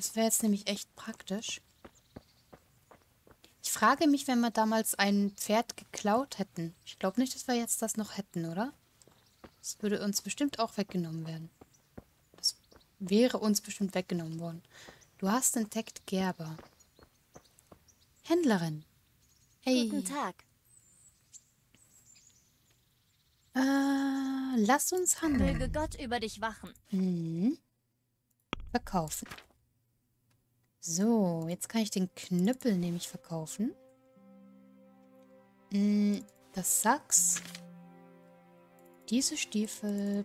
Das wäre jetzt nämlich echt praktisch. Ich frage mich, wenn wir damals ein Pferd geklaut hätten. Ich glaube nicht, dass wir jetzt das noch hätten, oder? Das würde uns bestimmt auch weggenommen werden. Das wäre uns bestimmt weggenommen worden. Du hast entdeckt Gerber. Händlerin. Hey. Guten Tag. Lass uns handeln. Möge Gott über dich wachen. Mhm. Verkaufen. So, jetzt kann ich den Knüppel nämlich verkaufen. Das Sachs. Diese Stiefel.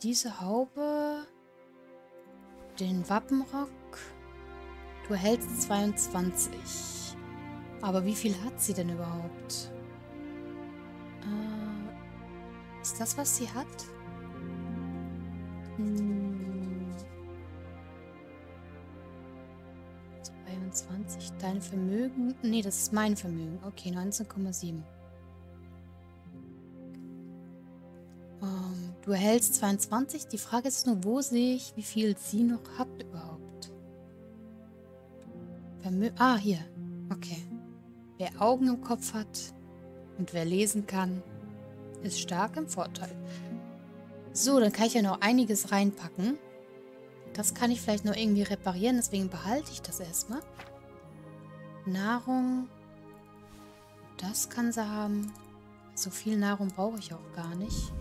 Diese Haube. Den Wappenrock. Du erhältst 22. Aber wie viel hat sie denn überhaupt? Ist das, was sie hat? Hm. 22. Dein Vermögen? Nee, das ist mein Vermögen. Okay, 19,7. Du erhältst 22. Die Frage ist nur, wo sehe ich, wie viel sie noch hat überhaupt? Ah, hier. Okay. Wer Augen im Kopf hat und wer lesen kann, ist stark im Vorteil. So, dann kann ich ja noch einiges reinpacken. Das kann ich vielleicht noch irgendwie reparieren, deswegen behalte ich das erstmal. Nahrung. Das kann sie haben. So viel Nahrung brauche ich auch gar nicht.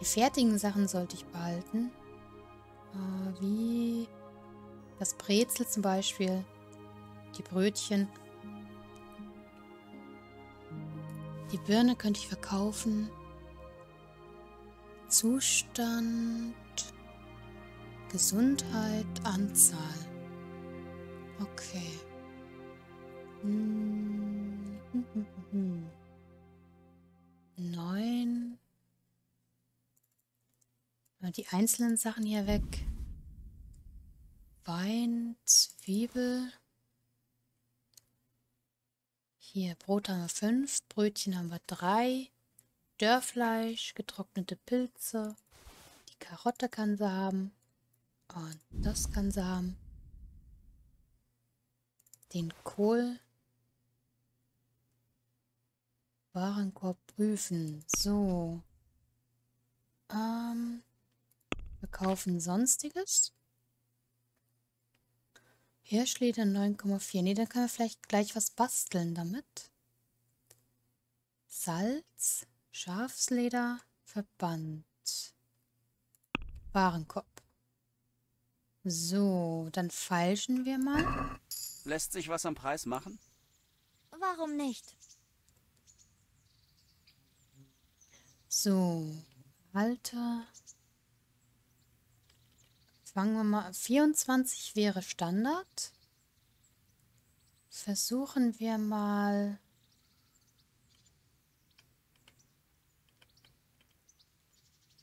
Die fertigen Sachen sollte ich behalten. Wie das Brezel zum Beispiel. Die Brötchen. Die Birne könnte ich verkaufen. Zustand. Gesundheit. Anzahl. Okay. Hm. 9. Die einzelnen Sachen hier weg. Wein. Zwiebel. Hier, Brot haben wir 5, Brötchen haben wir 3, Dörrfleisch, getrocknete Pilze, die Karotte kann sie haben und das kann sie haben, den Kohl, Warenkorb prüfen, so, wir kaufen Sonstiges. Hirschleder 9,4. Ne, dann können wir vielleicht gleich was basteln damit. Salz, Schafsleder, Verband, Warenkorb. So, dann feilschen wir mal. Lässt sich was am Preis machen? Warum nicht? So, Alter. Fangen wir mal an. 24 wäre Standard. Versuchen wir mal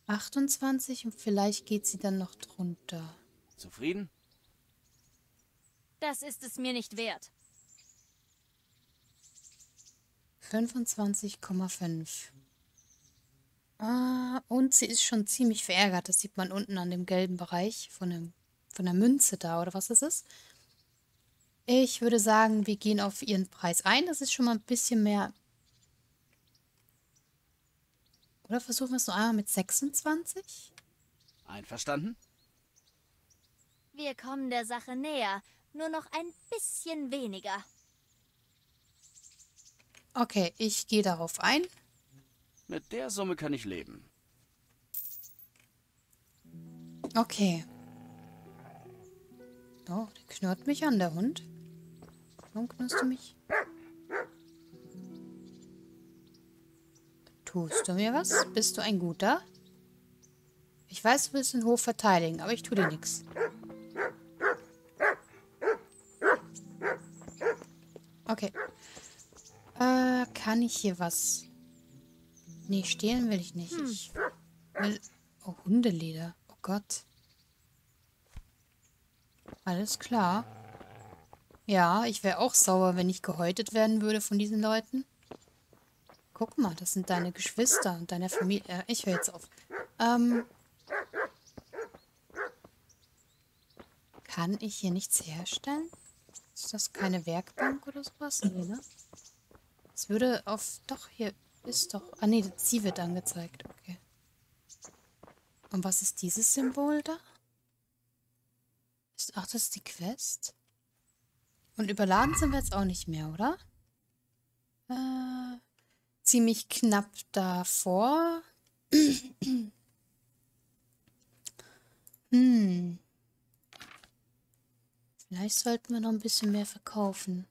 28 und vielleicht geht sie dann noch drunter. Zufrieden? Das ist es mir nicht wert. 25,5. Ah, und sie ist schon ziemlich verärgert. Das sieht man unten an dem gelben Bereich von der Münze da, oder was ist es? Ich würde sagen, wir gehen auf ihren Preis ein. Das ist schon mal ein bisschen mehr. Oder versuchen wir es noch einmal mit 26? Einverstanden? Wir kommen der Sache näher. Nur noch ein bisschen weniger. Okay, ich gehe darauf ein. Mit der Summe kann ich leben. Okay. Oh, der knurrt mich an, der Hund. Warum knurrst du mich? Tust du mir was? Bist du ein Guter? Ich weiß, du willst den Hof verteidigen, aber ich tue dir nichts. Okay. Kann ich hier was... Nee, stehlen will ich nicht. Ich will... Oh, Hundeleder. Oh Gott. Alles klar. Ja, ich wäre auch sauer, wenn ich gehäutet werden würde von diesen Leuten. Guck mal, das sind deine Geschwister und deine Familie. Ich höre jetzt auf. Kann ich hier nichts herstellen? Ist das keine Werkbank oder sowas? Nee, ne? Es würde auf... Doch, hier ist doch... Ah, nee, das Ziel wird angezeigt. Okay. Und was ist dieses Symbol da? Ach, das ist die Quest. Und überladen sind wir jetzt auch nicht mehr, oder? Ziemlich knapp davor. Vielleicht sollten wir noch ein bisschen mehr verkaufen.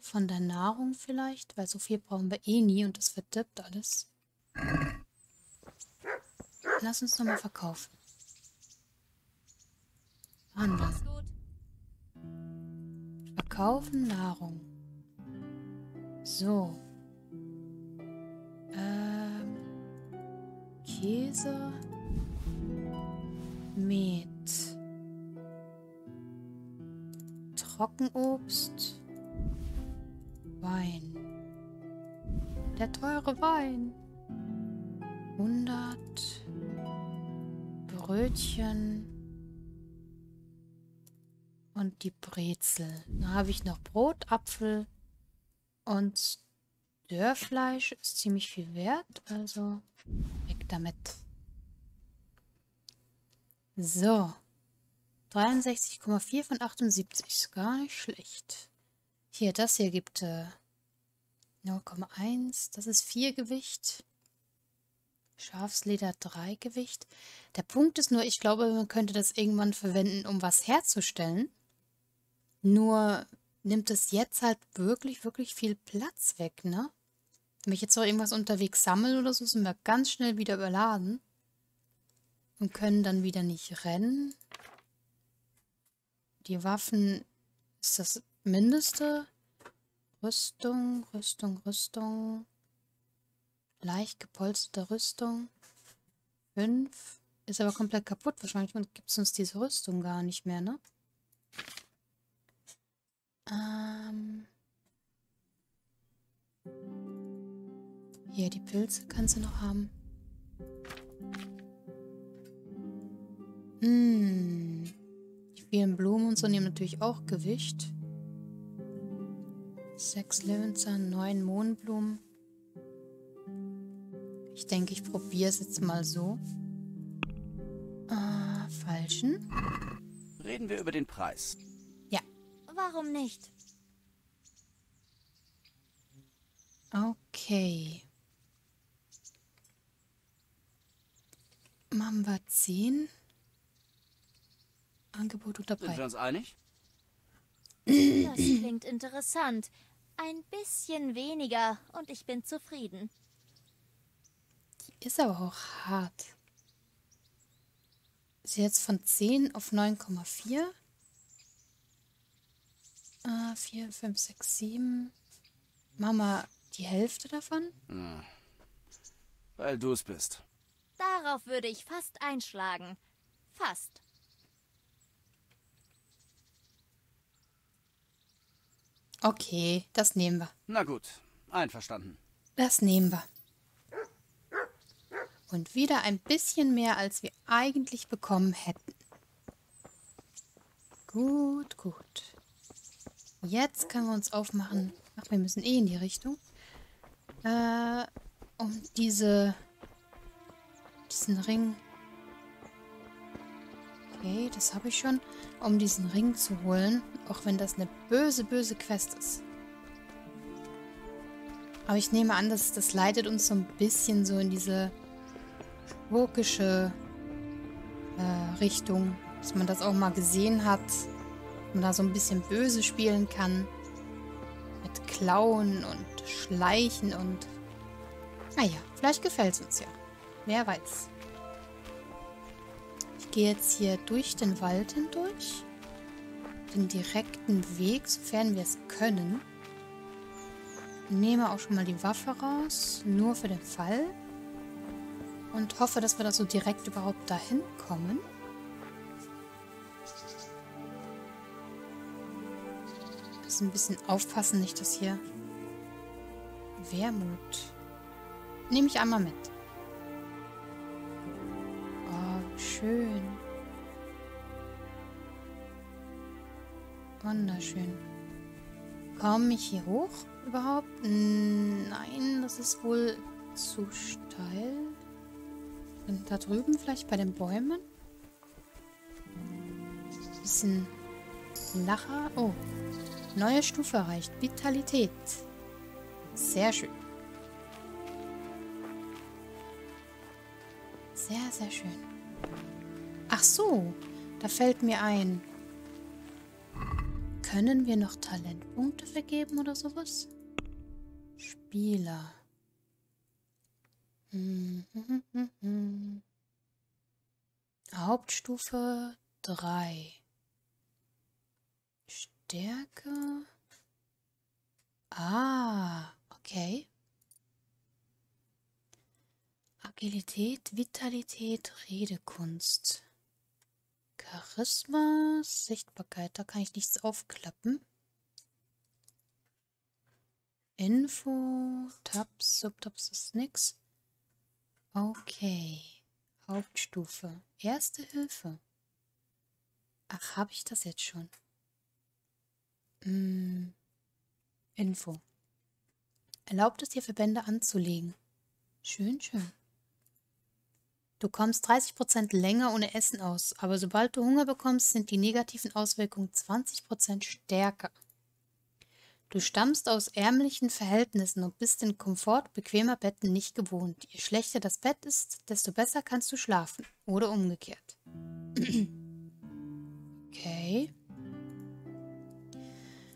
Von der Nahrung vielleicht, weil so viel brauchen wir eh nie und das verdirbt alles. Lass uns nochmal verkaufen. Handeln. Verkaufen Nahrung. So. Käse. Met. Trockenobst. Wein. Der teure Wein. 100 Brötchen und die Brezel. Da habe ich noch Brot, Apfel und Dörrfleisch. Ist ziemlich viel wert, also weg damit. So. 63,4 von 78. Ist gar nicht schlecht. Hier, das hier gibt 0,1. Das ist 4 Gewicht. Schafsleder 3 Gewicht. Der Punkt ist nur, ich glaube, man könnte das irgendwann verwenden, um was herzustellen. Nur nimmt es jetzt halt wirklich, wirklich viel Platz weg, ne? Wenn ich jetzt noch irgendwas unterwegs sammle oder so, sind wir ganz schnell wieder überladen. Und können dann wieder nicht rennen. Die Waffen ist das Mindeste. Rüstung, Rüstung, Rüstung. Leicht gepolsterte Rüstung. 5. Ist aber komplett kaputt. Wahrscheinlich gibt es uns diese Rüstung gar nicht mehr, ne? Hier, die Pilze kannst du noch haben. Die vielen Blumen und so nehmen natürlich auch Gewicht. 6 Löwenzahn, 9 Mohnblumen. Ich denke, ich probiere es jetzt mal so. Falschen. Reden wir über den Preis. Ja. Warum nicht? Okay. Machen wir 10. Angebot unter Preis. Sind wir uns einig? Das klingt interessant. Ein bisschen weniger und ich bin zufrieden. Ist aber auch hart. Ist jetzt von 10 auf 9,4. 4, 5, 6, 7. Machen wir die Hälfte davon? Hm. Weil du es bist. Darauf würde ich fast einschlagen. Fast. Okay, das nehmen wir. Na gut, einverstanden. Das nehmen wir. Und wieder ein bisschen mehr, als wir eigentlich bekommen hätten. Gut, gut. Jetzt können wir uns aufmachen. Ach, wir müssen eh in die Richtung. Um diesen Ring... Okay, das habe ich schon. Um diesen Ring zu holen. Auch wenn das eine böse, böse Quest ist. Aber ich nehme an, das leitet uns so ein bisschen so in diese... wokische Richtung, dass man das auch mal gesehen hat und da so ein bisschen böse spielen kann mit Klauen und Schleichen und naja, vielleicht gefällt es uns ja. Wer weiß. Ich gehe jetzt hier durch den Wald hindurch, den direkten Weg, sofern wir es können. Nehme auch schon mal die Waffe raus, nur für den Fall. Und hoffe, dass wir da so direkt überhaupt dahin kommen. Muss ein bisschen aufpassen, nicht dass hier Wermut. Nehme ich einmal mit. Oh, schön. Wunderschön. Komme ich hier hoch überhaupt? Nein, das ist wohl zu steil. Und da drüben vielleicht bei den Bäumen? Bisschen lacher. Oh, neue Stufe erreicht. Vitalität. Sehr schön. Sehr, sehr schön. Ach so, da fällt mir ein. Können wir noch Talentpunkte vergeben oder sowas? Spieler. Hauptstufe 3. Stärke. Ah, okay. Agilität, Vitalität, Redekunst. Charisma, Sichtbarkeit. Da kann ich nichts aufklappen. Info, Tabs, Subtabs ist nix. Okay. Hauptstufe. Erste Hilfe. Ach, habe ich das jetzt schon? Info. Erlaubt es dir, Verbände anzulegen. Schön, schön. Du kommst 30% länger ohne Essen aus, aber sobald du Hunger bekommst, sind die negativen Auswirkungen 20% stärker. Du stammst aus ärmlichen Verhältnissen und bist den Komfort bequemer Betten nicht gewohnt. Je schlechter das Bett ist, desto besser kannst du schlafen. Oder umgekehrt. Okay.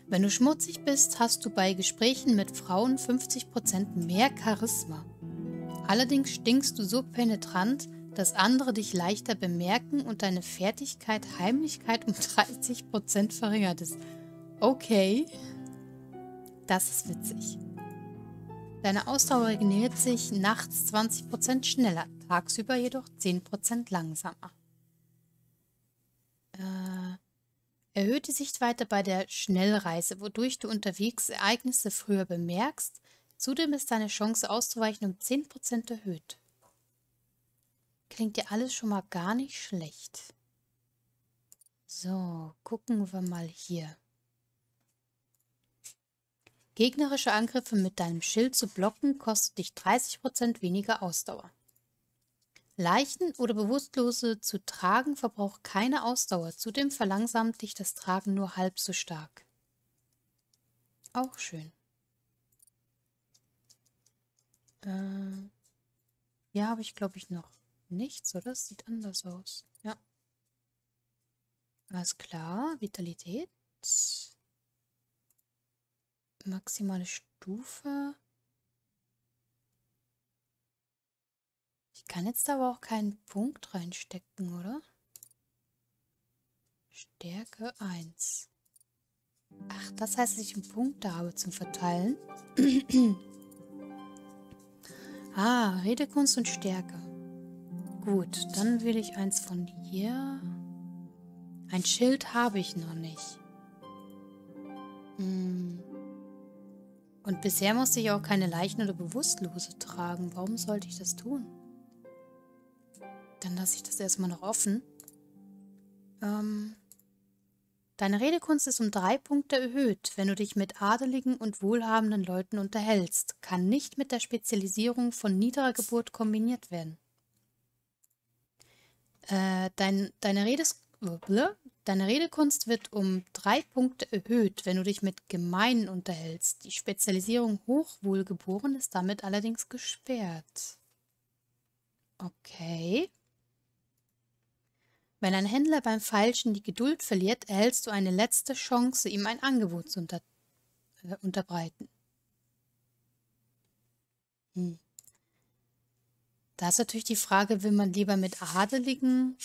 Wenn du schmutzig bist, hast du bei Gesprächen mit Frauen 50% mehr Charisma. Allerdings stinkst du so penetrant, dass andere dich leichter bemerken und deine Fertigkeit, Heimlichkeit um 30% verringert ist. Okay. Das ist witzig. Deine Ausdauer regeneriert sich nachts 20% schneller, tagsüber jedoch 10% langsamer. Erhöht die Sichtweite bei der Schnellreise, wodurch du unterwegs Ereignisse früher bemerkst. Zudem ist deine Chance auszuweichen um 10% erhöht. Klingt ja alles schon mal gar nicht schlecht. So, gucken wir mal hier. Gegnerische Angriffe mit deinem Schild zu blocken kostet dich 30% weniger Ausdauer. Leichen oder Bewusstlose zu tragen verbraucht keine Ausdauer. Zudem verlangsamt dich das Tragen nur halb so stark. Auch schön. Ja, habe ich, glaube ich, noch nichts, oder? Das sieht anders aus. Ja. Alles klar. Vitalität. Maximale Stufe. Ich kann jetzt aber auch keinen Punkt reinstecken, oder? Stärke 1. Ach, das heißt, dass ich einen Punkt da habe zum Verteilen. Ah, Redekunst und Stärke. Gut, dann will ich eins von hier. Ein Schild habe ich noch nicht. Und bisher musste ich auch keine Leichen oder Bewusstlose tragen. Warum sollte ich das tun? Dann lasse ich das erstmal noch offen. Deine Redekunst ist um 3 Punkte erhöht, wenn du dich mit adeligen und wohlhabenden Leuten unterhältst. Kann nicht mit der Spezialisierung von niederer Geburt kombiniert werden. Deine Redekunst wird um 3 Punkte erhöht, wenn du dich mit Gemeinen unterhältst. Die Spezialisierung hochwohlgeboren ist damit allerdings gesperrt. Okay. Wenn ein Händler beim Feilschen die Geduld verliert, erhältst du eine letzte Chance, ihm ein Angebot zu unterbreiten. Da ist natürlich die Frage, will man lieber mit Adeligen,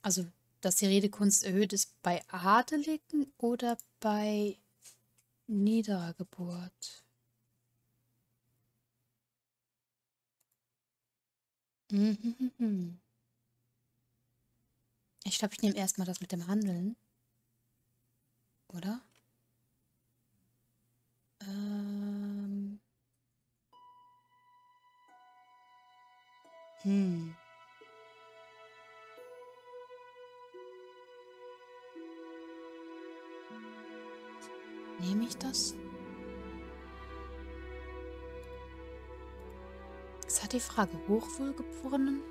also dass die Redekunst erhöht ist, bei Adeligen oder bei niederer Geburt? Ich glaube, ich nehme erstmal das mit dem Handeln. Oder? Nehme ich das? Es hat die Frage, Hochwohlgeborenen?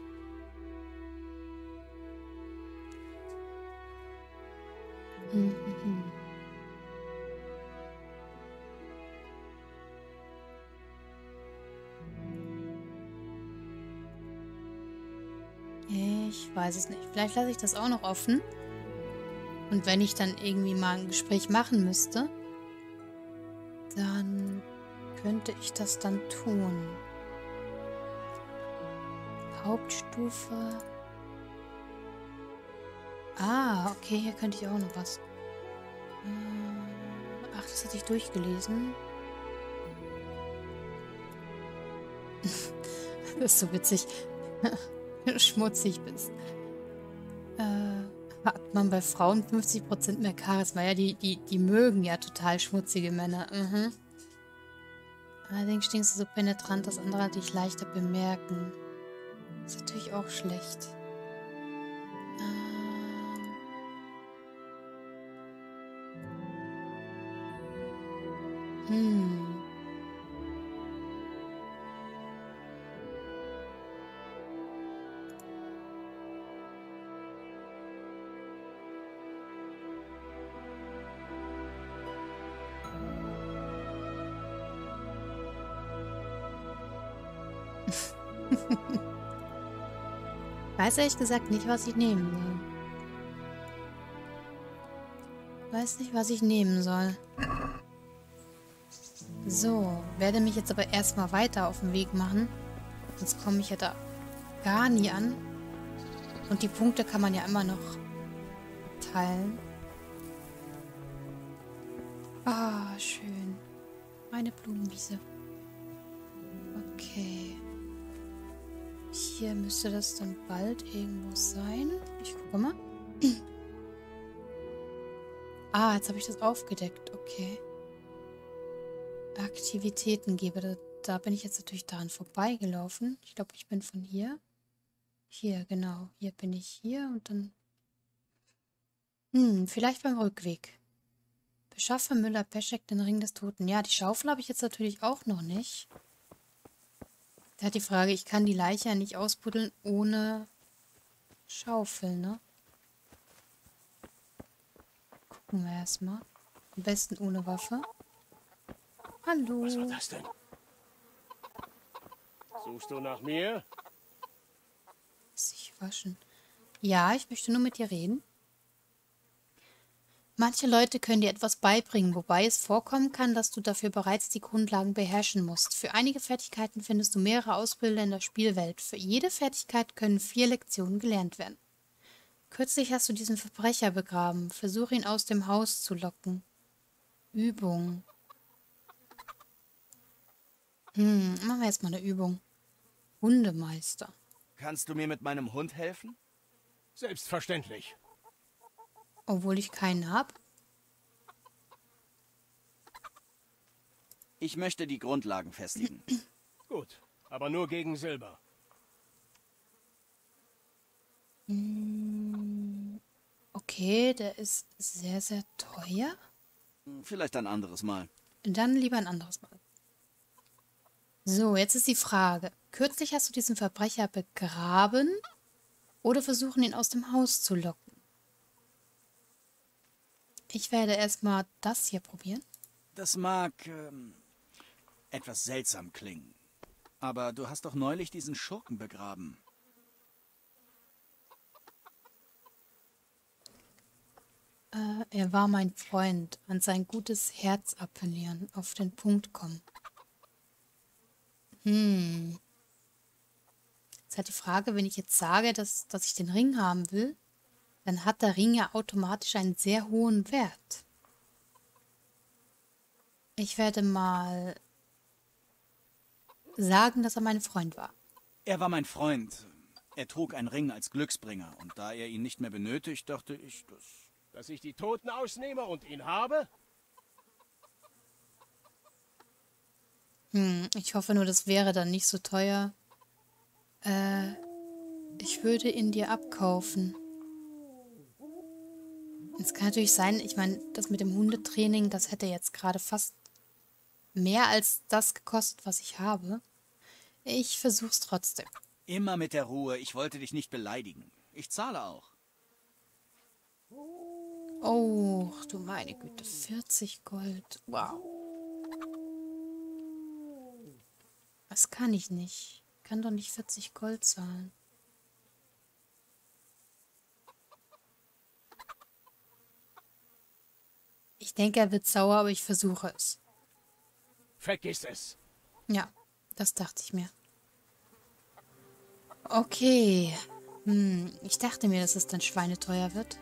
Ich weiß es nicht. Vielleicht lasse ich das auch noch offen. Und wenn ich dann irgendwie mal ein Gespräch machen müsste, dann könnte ich das dann tun. Hauptstufe. Ah, okay, hier könnte ich auch noch was. Ach, das hatte ich durchgelesen. Das ist so witzig. Schmutzig bist. Hat man bei Frauen 50% mehr Charisma? Ja, die mögen ja total schmutzige Männer. Allerdings stinkst du so penetrant, dass andere dich leichter bemerken. Ist natürlich auch schlecht. Ich weiß ehrlich gesagt nicht, was ich nehmen soll. Ich weiß nicht, was ich nehmen soll. So, werde mich jetzt aber erstmal weiter auf den Weg machen. Sonst komme ich ja da gar nie an. Und die Punkte kann man ja immer noch teilen. Ah, schön. Meine Blumenwiese. Okay. Hier müsste das dann bald irgendwo sein. Ich gucke mal. Ah, jetzt habe ich das aufgedeckt. Okay. Aktivitäten gebe. Da bin ich jetzt natürlich daran vorbeigelaufen. Ich glaube, ich bin von hier. Hier, genau. Hier bin ich hier und dann... vielleicht beim Rückweg. Beschaffe Müller Beschek den Ring des Toten. Ja, die Schaufel habe ich jetzt natürlich auch noch nicht. Da hat die Frage, ich kann die Leiche ja nicht ausbuddeln ohne Schaufel, ne? Gucken wir erstmal. Am besten ohne Waffe. Hallo. Was war das denn? Suchst du nach mir? Sich waschen. Ja, ich möchte nur mit dir reden. Manche Leute können dir etwas beibringen, wobei es vorkommen kann, dass du dafür bereits die Grundlagen beherrschen musst. Für einige Fertigkeiten findest du mehrere Ausbilder in der Spielwelt. Für jede Fertigkeit können 4 Lektionen gelernt werden. Kürzlich hast du diesen Verbrecher begraben. Versuche ihn aus dem Haus zu locken. Übung. Machen wir jetzt mal eine Übung. Hundemeister. Kannst du mir mit meinem Hund helfen? Selbstverständlich. Obwohl ich keinen habe. Ich möchte die Grundlagen festlegen. Gut, aber nur gegen Silber. Okay, der ist sehr, sehr teuer. Vielleicht ein anderes Mal. Dann lieber ein anderes Mal. So, jetzt ist die Frage. Kürzlich hast du diesen Verbrecher begraben oder versuchen, ihn aus dem Haus zu locken? Ich werde erstmal das hier probieren. Das mag etwas seltsam klingen. Aber du hast doch neulich diesen Schurken begraben. Er war mein Freund. An sein gutes Herz appellieren. Auf den Punkt kommen. Jetzt hat die Frage, wenn ich jetzt sage, dass ich den Ring haben will, dann hat der Ring ja automatisch einen sehr hohen Wert. Ich werde mal sagen, dass er mein Freund war. Er war mein Freund. Er trug einen Ring als Glücksbringer. Und da er ihn nicht mehr benötigt, dachte ich, dass ich die Toten ausnehme und ihn habe? Ich hoffe nur, das wäre dann nicht so teuer. Ich würde ihn dir abkaufen. Es kann natürlich sein, ich meine, das mit dem Hundetraining, das hätte jetzt gerade fast mehr als das gekostet, was ich habe. Ich versuch's trotzdem. Immer mit der Ruhe. Ich wollte dich nicht beleidigen. Ich zahle auch. Oh, du meine Güte. 40 Gold. Wow. Das kann ich nicht. Ich kann doch nicht 40 Gold zahlen. Ich denke, er wird sauer, aber ich versuche es. Vergiss es. Ja, das dachte ich mir. Okay. Ich dachte mir, dass es dann schweineteuer wird.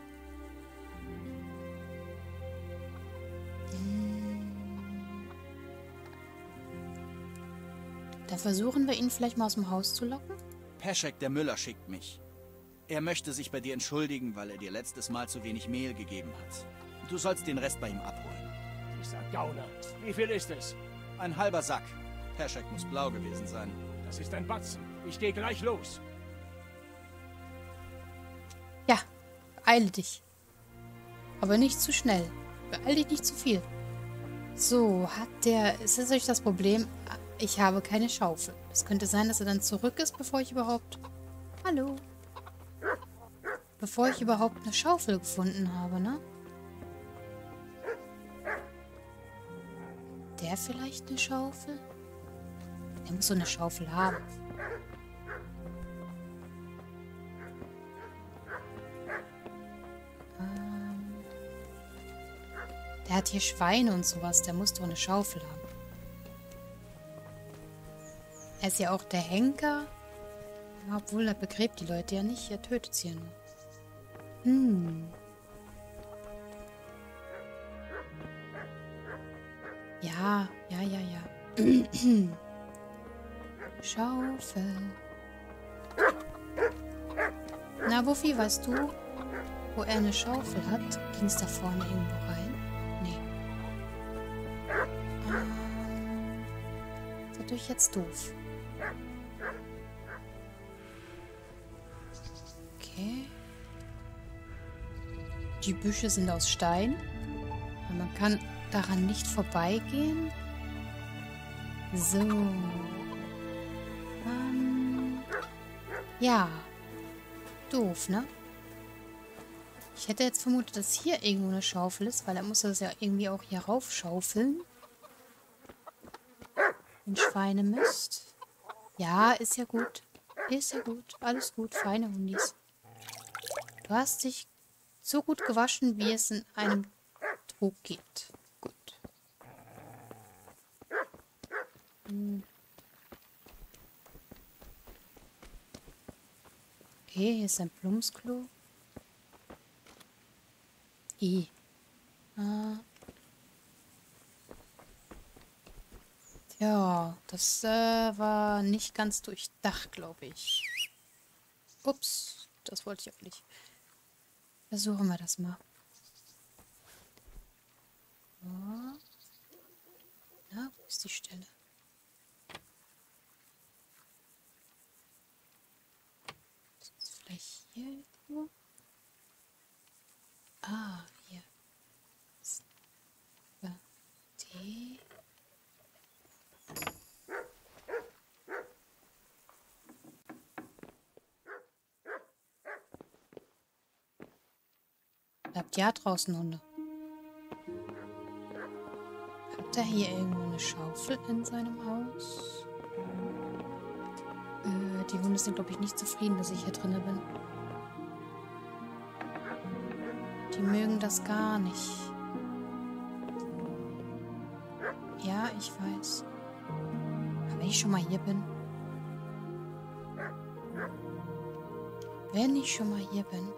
Da versuchen wir, ihn vielleicht mal aus dem Haus zu locken. Beschek, der Müller, schickt mich. Er möchte sich bei dir entschuldigen, weil er dir letztes Mal zu wenig Mehl gegeben hat. Du sollst den Rest bei ihm abholen. Dieser Gauner. Wie viel ist es? Ein halber Sack. Beschek muss blau gewesen sein. Das ist ein Batzen. Ich gehe gleich los. Ja, beeile dich. Aber nicht zu schnell. Beeile dich nicht zu viel. So, ist das euch das Problem? Ich habe keine Schaufel. Es könnte sein, dass er dann zurück ist, bevor ich überhaupt eine Schaufel gefunden habe, ne? Der vielleicht eine Schaufel? Der muss so eine Schaufel haben. Der hat hier Schweine und sowas. Der muss doch eine Schaufel haben. Er ist ja auch der Henker. Obwohl, er begräbt die Leute ja nicht. Er tötet sie ja nur. Ja. Schaufel. Na, Wuffi, weißt du, wo er eine Schaufel hat? Ging es da vorne irgendwo rein? Nee. Das ist natürlich jetzt doof. Okay. Die Büsche sind aus Stein. Und man kann daran nicht vorbeigehen. So. Ja. Doof, ne? Ich hätte jetzt vermutet, dass hier irgendwo eine Schaufel ist, weil er muss das ja irgendwie auch hier raufschaufeln. Den Schweinemist. Ja, ist ja gut. Ist ja gut. Alles gut. Feine Hundis. Du hast dich so gut gewaschen, wie es in einem Trog geht. Gut. Okay, hier ist ein Plumpsklo. Ja, das war nicht ganz durchdacht, glaube ich. Ups, das wollte ich auch nicht. Versuchen wir das mal. Ja. Na, wo ist die Stelle? Ist das vielleicht hier irgendwo? Ah, hier. D. Bleibt ja draußen, Hunde. Hat er hier irgendwo eine Schaufel in seinem Haus? Die Hunde sind, glaube ich, nicht zufrieden, dass ich hier drin bin. Die mögen das gar nicht. Ja, ich weiß. Aber wenn ich schon mal hier bin. Wenn ich schon mal hier bin.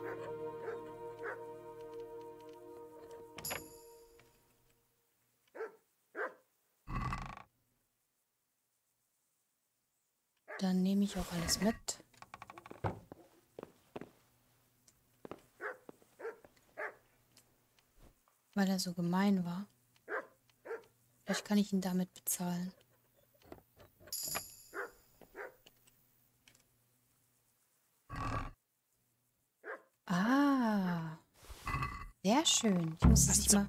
Dann nehme ich auch alles mit. Weil er so gemein war. Vielleicht kann ich ihn damit bezahlen. Ah. Sehr schön. Ich muss es mal...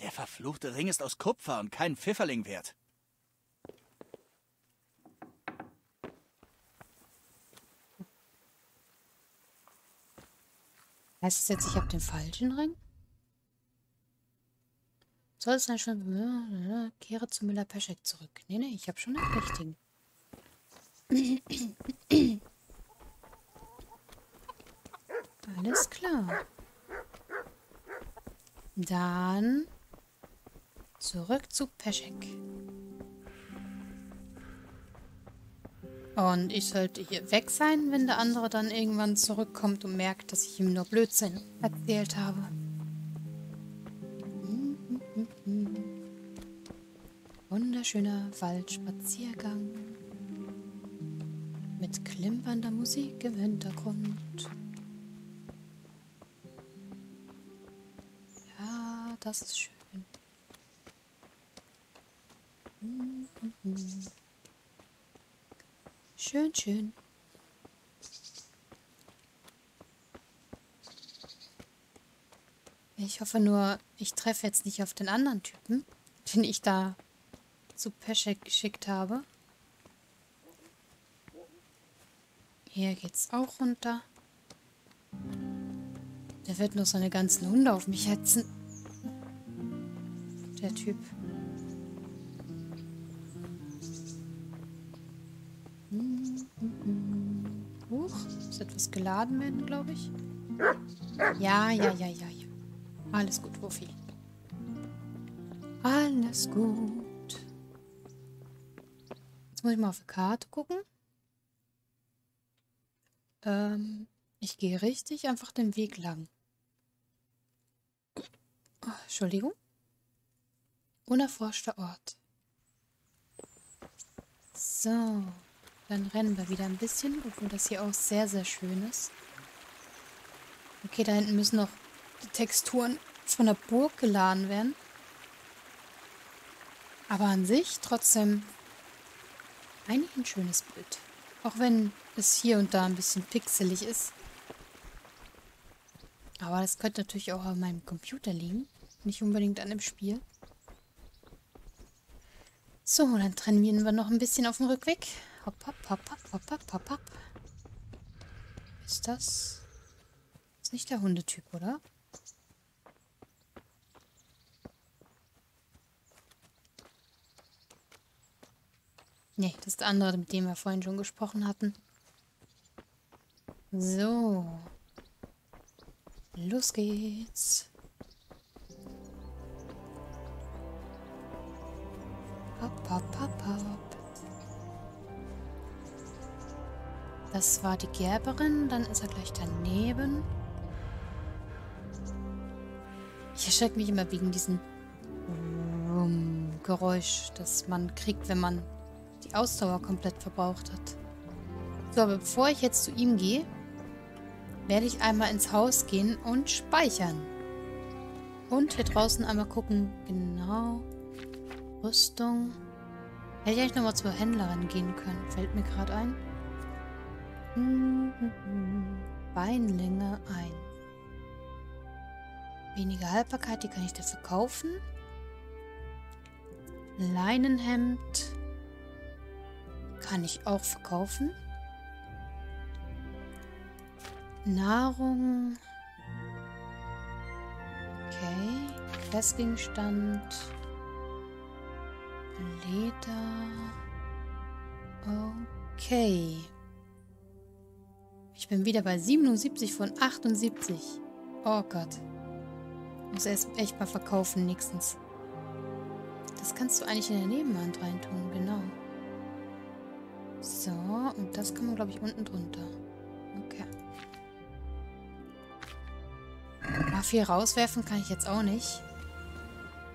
Der verfluchte Ring ist aus Kupfer und kein Pfifferling wert. Heißt es jetzt, ich habe den falschen Ring? Soll es dann schon... Kehre zu Müller Beschek zurück. Nee, nee, ich habe schon den richtigen. Alles klar. Dann zurück zu Beschek. Und ich sollte hier weg sein, wenn der andere dann irgendwann zurückkommt und merkt, dass ich ihm nur Blödsinn erzählt habe. Wunderschöner Waldspaziergang mit klimpernder Musik im Hintergrund. Ja, das ist schön. Schön, schön. Ich hoffe nur, ich treffe jetzt nicht auf den anderen Typen, den ich da zu Beschek geschickt habe. Hier geht's auch runter. Der wird noch seine ganzen Hunde auf mich hetzen. Der Typ. Huch, muss etwas geladen werden, glaube ich. Ja, ja, ja, ja, ja. Alles gut, Wuffi. Alles gut. Jetzt muss ich mal auf die Karte gucken. Ich gehe richtig einfach den Weg lang. Oh, Entschuldigung. Unerforschter Ort. So. Dann rennen wir wieder ein bisschen, obwohl das hier auch sehr, sehr schön ist. Okay, da hinten müssen noch die Texturen von der Burg geladen werden. Aber an sich trotzdem eigentlich ein schönes Bild. Auch wenn es hier und da ein bisschen pixelig ist. Aber das könnte natürlich auch an meinem Computer liegen. Nicht unbedingt an dem Spiel. So, dann trainieren wir noch ein bisschen auf dem Rückweg. Hopp, hopp, hopp, hopp, hopp, hopp, hopp. Ist das? Ist nicht der Hundetyp, oder? Nee, das ist der andere, mit dem wir vorhin schon gesprochen hatten. So. Los geht's. Hopp, hopp, hopp, hopp. Das war die Gerberin, dann ist er gleich daneben. Ich erschrecke mich immer wegen diesem Geräusch, das man kriegt, wenn man die Ausdauer komplett verbraucht hat. So, aber bevor ich jetzt zu ihm gehe, werde ich einmal ins Haus gehen und speichern. Und hier draußen einmal gucken, genau, Rüstung. Hätte ich eigentlich nochmal zur Händlerin gehen können, fällt mir gerade ein. Weinlinge ein. Weniger Haltbarkeit, die kann ich dafür kaufen. Leinenhemd kann ich auch verkaufen. Nahrung. Okay. Festgegenstand. Leder. Okay. Ich bin wieder bei 77 von 78. Oh Gott. Muss erst echt mal verkaufen, nächstens. Das kannst du eigentlich in der Nebenwand reintun, genau. So, und das kann man, glaube ich, unten drunter. Okay. Aber viel rauswerfen kann ich jetzt auch nicht.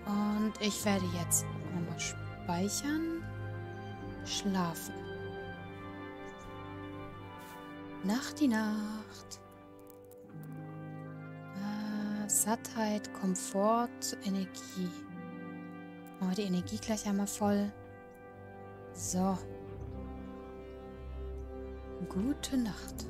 Und ich werde jetzt einmal speichern. Schlafen. Nacht die Nacht. Sattheit, Komfort, Energie. Machen wir die Energie gleich einmal voll. So. Gute Nacht.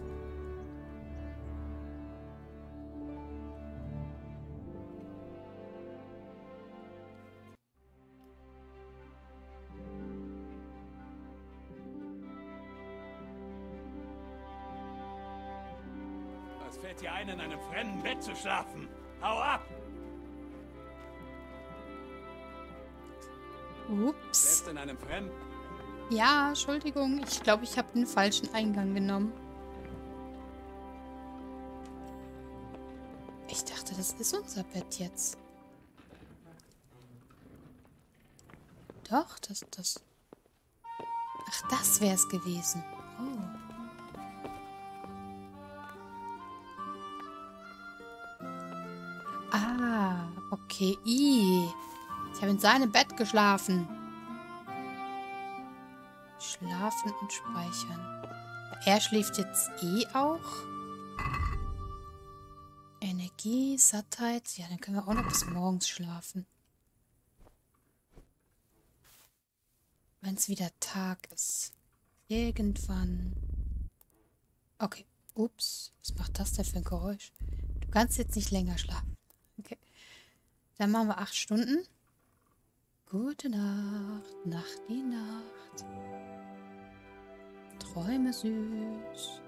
fällt dir ein, in einem fremden Bett zu schlafen? Hau ab! Ups. In einem fremden... Ja, Entschuldigung. Ich glaube, ich habe den falschen Eingang genommen. Ich dachte, das ist unser Bett jetzt. Doch, das... Ach, das wäre es gewesen. Oh. Ah, okay. Ich habe in seinem Bett geschlafen. Schlafen und speichern. Er schläft jetzt auch. Energie, Sattheit. Ja, dann können wir auch noch bis morgens schlafen. Wenn es wieder Tag ist. Irgendwann. Okay. Ups. Was macht das denn für ein Geräusch? Du kannst jetzt nicht länger schlafen. Okay. Dann machen wir 8 Stunden. Gute Nacht. Nacht die Nacht. Träume süß.